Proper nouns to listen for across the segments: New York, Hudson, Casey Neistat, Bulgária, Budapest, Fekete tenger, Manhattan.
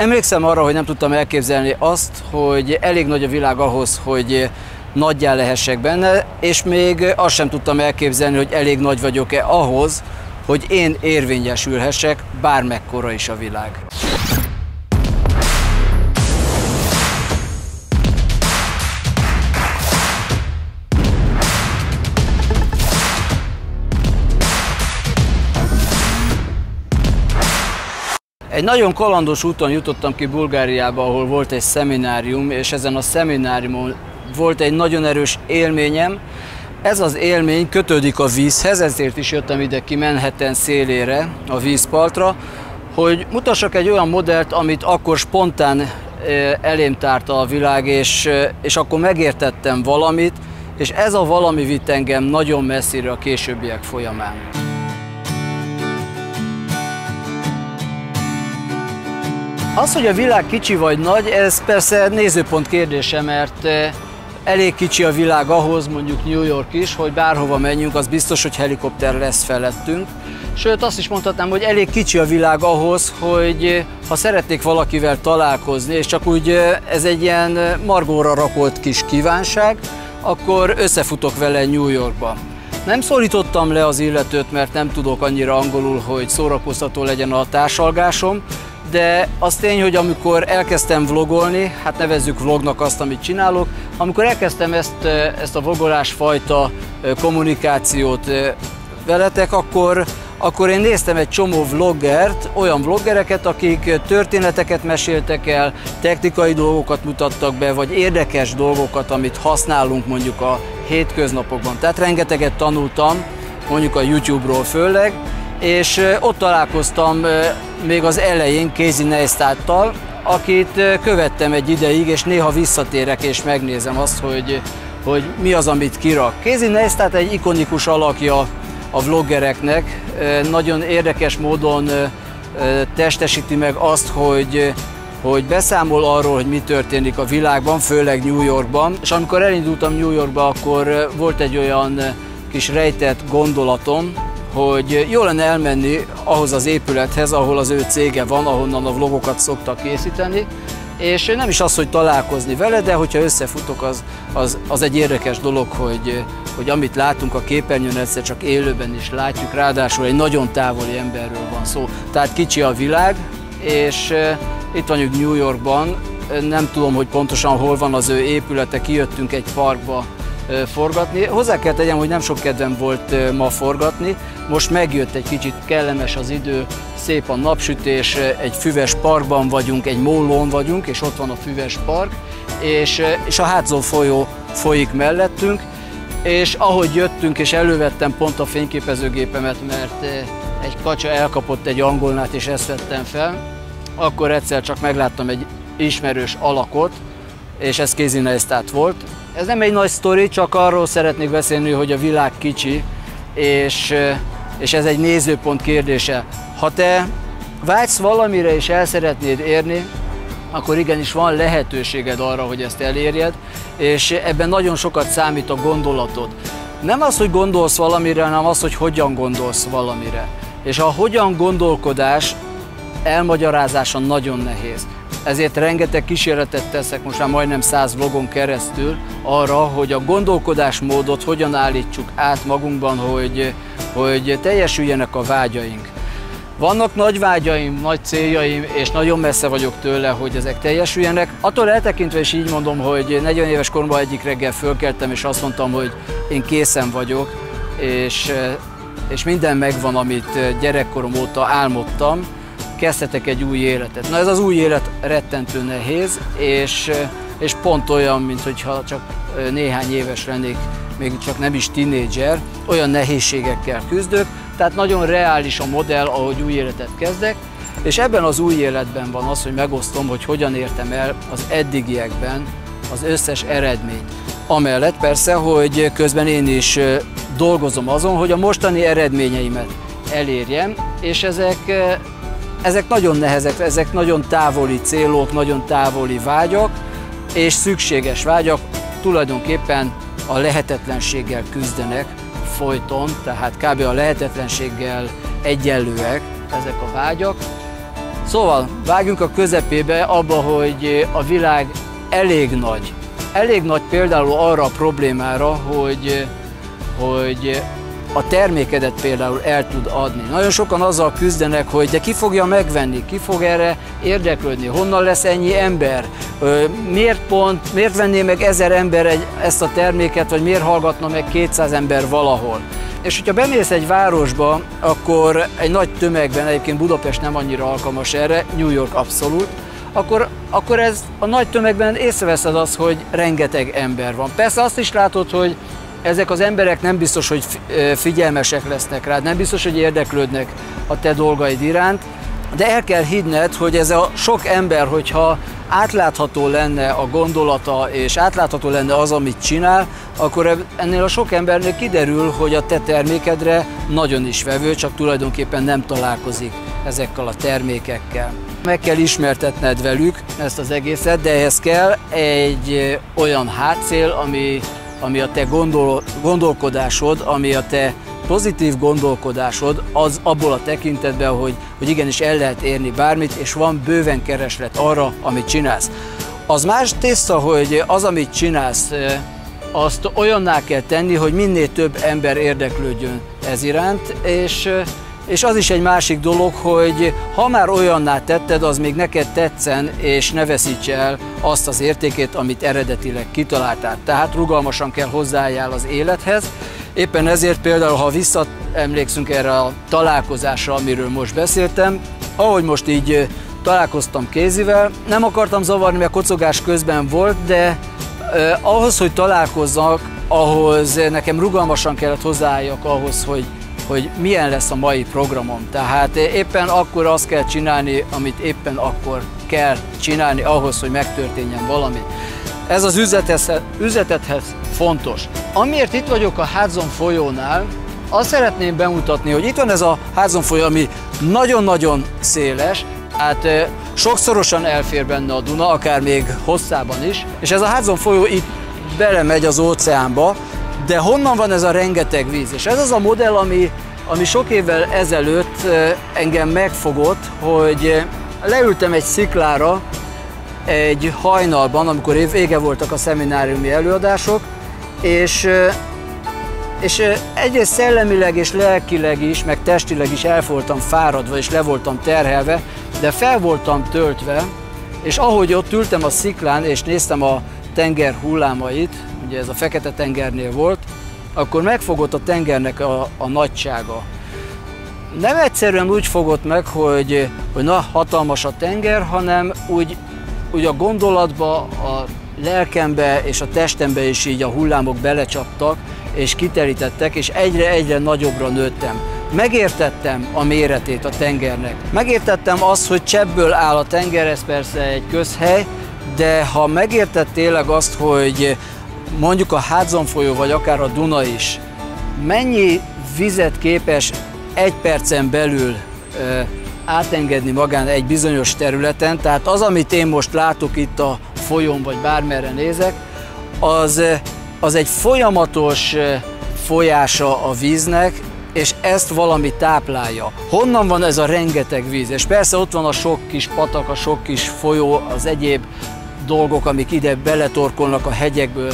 Emlékszem arra, hogy nem tudtam elképzelni azt, hogy elég nagy a világ ahhoz, hogy nagyjá lehessek benne, és még azt sem tudtam elképzelni, hogy elég nagy vagyok-e ahhoz, hogy én érvényesülhessek, bármekkora is a világ. Egy nagyon kalandos úton jutottam ki Bulgáriába, ahol volt egy szeminárium, és ezen a szemináriumon volt egy nagyon erős élményem. Ez az élmény kötődik a vízhez, ezért is jöttem ide ki Manhattan szélére, a vízpartra, hogy mutassak egy olyan modellt, amit akkor spontán elém tárta a világ, és akkor megértettem valamit, és ez a valami vitt engem nagyon messzire a későbbiek folyamán. Az, hogy a világ kicsi vagy nagy, ez persze nézőpont kérdése, mert elég kicsi a világ ahhoz, mondjuk New York is, hogy bárhova menjünk, az biztos, hogy helikopter lesz felettünk. Sőt, azt is mondhatnám, hogy elég kicsi a világ ahhoz, hogy ha szeretnék valakivel találkozni, és csak úgy ez egy ilyen margóra rakolt kis kívánság, akkor összefutok vele New Yorkba. Nem szólítottam le az illetőt, mert nem tudok annyira angolul, hogy szórakoztató legyen a társalgásom, de az tény, hogy amikor elkezdtem vlogolni, hát nevezzük vlognak azt, amit csinálok, amikor elkezdtem ezt a vlogolás fajta kommunikációt veletek, akkor én néztem egy csomó vloggert, olyan vloggereket, akik történeteket meséltek el, technikai dolgokat mutattak be, vagy érdekes dolgokat, amit használunk mondjuk a hétköznapokban. Tehát rengeteget tanultam, mondjuk a YouTube-ról főleg, és ott találkoztam még az elején Casey Neistattal, akit követtem egy ideig, és néha visszatérek és megnézem azt, hogy mi az, amit kirak. Casey Neistat egy ikonikus alakja a vloggereknek, nagyon érdekes módon testesíti meg azt, hogy beszámol arról, hogy mi történik a világban, főleg New Yorkban. És amikor elindultam New Yorkba, akkor volt egy olyan kis rejtett gondolatom, hogy jó lenne elmenni ahhoz az épülethez, ahol az ő cége van, ahonnan a vlogokat szoktak készíteni, és nem is az, hogy találkozni vele, de hogyha összefutok, az egy érdekes dolog, hogy amit látunk a képernyőn, egyszer csak élőben is látjuk, ráadásul egy nagyon távoli emberről van szó. Tehát kicsi a világ, és itt vagyunk New Yorkban, nem tudom, hogy pontosan hol van az ő épülete, kijöttünk egy parkba forgatni. Hozzá kell tegyem, hogy nem sok kedvem volt ma forgatni, most megjött egy kicsit, kellemes az idő, szép a napsütés, egy füves parkban vagyunk, egy mólón vagyunk, és ott van a füves park, és a Hudson folyó folyik mellettünk, és ahogy jöttünk, és elővettem pont a fényképezőgépemet, mert egy kacsa elkapott egy angolnát, és ezt vettem fel, akkor egyszer csak megláttam egy ismerős alakot, és ez Casey Neistat volt. Ez nem egy nagy sztori, csak arról szeretnék beszélni, hogy a világ kicsi, és ez egy nézőpont kérdése. Ha te vágysz valamire és el szeretnéd érni, akkor igenis van lehetőséged arra, hogy ezt elérjed, és ebben nagyon sokat számít a gondolatod. Nem az, hogy gondolsz valamire, hanem az, hogy hogyan gondolsz valamire. És a hogyan gondolkodás elmagyarázása nagyon nehéz. Ezért rengeteg kísérletet teszek most már majdnem 100 vlogon keresztül arra, hogy a gondolkodásmódot hogyan állítsuk át magunkban, hogy teljesüljenek a vágyaink. Vannak nagy vágyaim, nagy céljaim, és nagyon messze vagyok tőle, hogy ezek teljesüljenek. Attól eltekintve is így mondom, hogy 40 éves koromban egyik reggel fölkeltem, és azt mondtam, hogy én készen vagyok, és minden megvan, amit gyerekkorom óta álmodtam. Kezdhetek egy új életet. Na ez az új élet rettentő nehéz, és pont olyan, mint hogyha csak néhány éves lennék, még csak nem is tinédzser, olyan nehézségekkel küzdök, tehát nagyon reális a modell, ahogy új életet kezdek, és ebben az új életben van az, hogy megosztom, hogy hogyan értem el az eddigiekben az összes eredményt. Amellett persze, hogy közben én is dolgozom azon, hogy a mostani eredményeimet elérjem, és ezek nagyon nehezek, ezek nagyon távoli célok, nagyon távoli vágyak, és szükséges vágyak, tulajdonképpen a lehetetlenséggel küzdenek folyton, tehát kb. A lehetetlenséggel egyenlőek ezek a vágyak. Szóval vágjunk a közepébe abba, hogy a világ elég nagy. Elég nagy például arra a problémára, hogy a termékedet például el tud adni. Nagyon sokan azzal küzdenek, hogy de ki fogja megvenni, ki fog erre érdeklődni, honnan lesz ennyi ember, miért venné meg 1000 ember ezt a terméket, vagy miért hallgatna meg 200 ember valahol. És hogyha bemész egy városba, akkor egy nagy tömegben, egyébként Budapest nem annyira alkalmas erre, New York abszolút, akkor ez a nagy tömegben észreveszed azt, hogy rengeteg ember van. Persze azt is látod, hogy ezek az emberek nem biztos, hogy figyelmesek lesznek rád, nem biztos, hogy érdeklődnek a te dolgaid iránt, de el kell hinned, hogy ez a sok ember, hogyha átlátható lenne a gondolata, és átlátható lenne az, amit csinál, akkor ennél a sok embernél kiderül, hogy a te termékedre nagyon is vevő, csak tulajdonképpen nem találkozik ezekkel a termékekkel. Meg kell ismertetned velük ezt az egészet, de ehhez kell egy olyan hátszél, ami a te gondolkodásod, ami a te pozitív gondolkodásod, az abból a tekintetben, hogy igenis el lehet érni bármit, és van bőven kereslet arra, amit csinálsz. Az más tészta, hogy az, amit csinálsz, azt olyanná kell tenni, hogy minél több ember érdeklődjön ez iránt, és az is egy másik dolog, hogy ha már olyanná tetted, az még neked tetszen, és ne veszíts el azt az értékét, amit eredetileg kitaláltál. Tehát rugalmasan kell hozzáálljál az élethez. Éppen ezért például, ha visszaemlékszünk erre a találkozásra, amiről most beszéltem, ahogy most így találkoztam Caseyvel, nem akartam zavarni, mert kocogás közben volt, de ahhoz, hogy találkozzak, ahhoz nekem rugalmasan kellett hozzáálljak ahhoz, hogy milyen lesz a mai programom. Tehát éppen akkor azt kell csinálni, amit éppen akkor kell csinálni ahhoz, hogy megtörténjen valami. Ez az üzletedhez fontos. Amiért itt vagyok a Hudson folyónál, azt szeretném bemutatni, hogy itt van ez a Hudson folyó, ami nagyon-nagyon széles, hát sokszorosan elfér benne a Duna, akár még hosszában is, és ez a Hudson folyó itt belemegy az óceánba. De honnan van ez a rengeteg víz? És ez az a modell, ami sok évvel ezelőtt engem megfogott, hogy leültem egy sziklára egy hajnalban, amikor vége voltak a szemináriumi előadások, és egyrészt szellemileg és lelkileg is, meg testileg is el voltam fáradva, és le voltam terhelve, de fel voltam töltve, és ahogy ott ültem a sziklán, és néztem a tenger hullámait, ugye ez a Fekete tengernél volt, akkor megfogott a tengernek a nagysága. Nem egyszerűen úgy fogott meg, hogy na, hatalmas a tenger, hanem úgy a gondolatba, a lelkembe és a testembe is így a hullámok belecsaptak, és kiterítettek, és egyre-egyre nagyobbra nőttem. Megértettem a méretét a tengernek. Megértettem azt, hogy cseppből áll a tenger, ez persze egy közhely, de ha megérted tényleg azt, hogy mondjuk a Hudson folyó, vagy akár a Duna is, mennyi vizet képes egy percen belül átengedni magán egy bizonyos területen, tehát az, amit én most látok itt a folyón, vagy bármerre nézek, az egy folyamatos folyása a víznek, és ezt valami táplálja. Honnan van ez a rengeteg víz? És persze ott van a sok kis patak, a sok kis folyó, az egyéb dolgok, amik ide beletorkolnak a hegyekből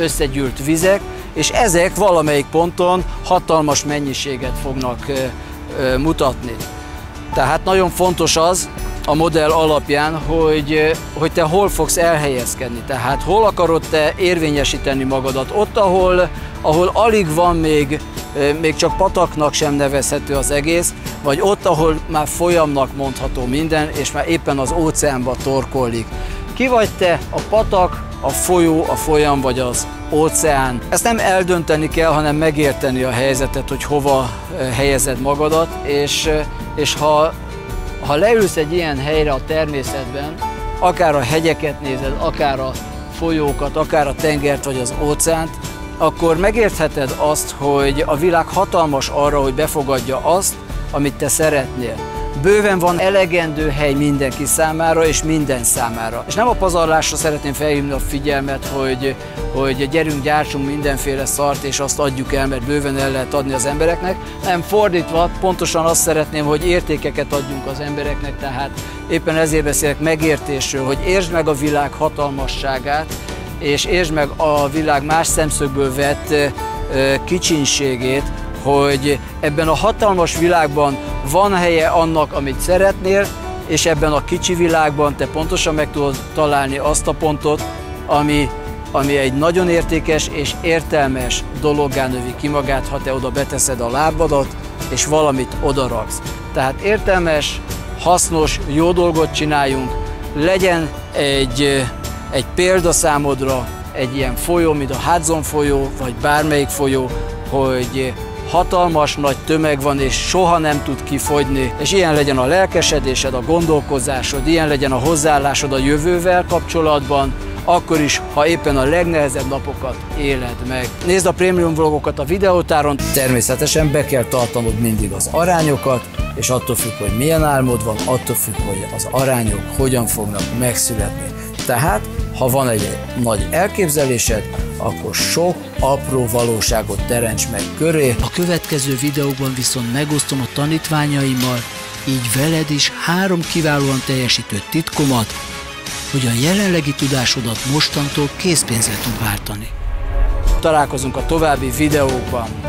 összegyűlt vizek, és ezek valamelyik ponton hatalmas mennyiséget fognak mutatni. Tehát nagyon fontos az a modell alapján, hogy te hol fogsz elhelyezkedni, tehát hol akarod te érvényesíteni magadat. Ott, ahol alig van még csak pataknak sem nevezhető az egész, vagy ott, ahol már folyamnak mondható minden, és már éppen az óceánba torkollik. Ki vagy te, a patak, a folyó, a folyam vagy az óceán? Ezt nem eldönteni kell, hanem megérteni a helyzetet, hogy hova helyezed magadat, és ha leülsz egy ilyen helyre a természetben, akár a hegyeket nézed, akár a folyókat, akár a tengert vagy az óceánt, akkor megértheted azt, hogy a világ hatalmas arra, hogy befogadja azt, amit te szeretnél. Bőven van elegendő hely mindenki számára és minden számára. És nem a pazarlásra szeretném felhívni a figyelmet, hogy gyerünk, gyártsunk mindenféle szart és azt adjuk el, mert bőven el lehet adni az embereknek. Nem fordítva, pontosan azt szeretném, hogy értékeket adjunk az embereknek, tehát éppen ezért beszélek megértésről, hogy értsd meg a világ hatalmasságát, és értsd meg a világ más szemszögből vett kicsinségét, hogy ebben a hatalmas világban van helye annak, amit szeretnél, és ebben a kicsi világban te pontosan meg tudod találni azt a pontot, ami egy nagyon értékes és értelmes dologgá növi ki magát, ha te oda beteszed a lábadat, és valamit odaraksz. Tehát értelmes, hasznos, jó dolgot csináljunk, legyen egy példa számodra, egy ilyen folyó, mint a Hudson folyó, vagy bármelyik folyó, hogy hatalmas nagy tömeg van, és soha nem tud kifogyni. És ilyen legyen a lelkesedésed, a gondolkozásod, ilyen legyen a hozzáállásod a jövővel kapcsolatban, akkor is, ha éppen a legnehezebb napokat éled meg. Nézd a prémium vlogokat a videótáron. Természetesen be kell tartanod mindig az arányokat, és attól függ, hogy milyen álmod van, attól függ, hogy az arányok hogyan fognak megszületni. Tehát, ha van egy nagy elképzelésed, akkor sok apró valóságot teremts meg köré. A következő videóban viszont megosztom a tanítványaimmal, így veled is 3 kiválóan teljesítő titkomat, hogy a jelenlegi tudásodat mostantól készpénzre tud váltani. Találkozunk a további videókban.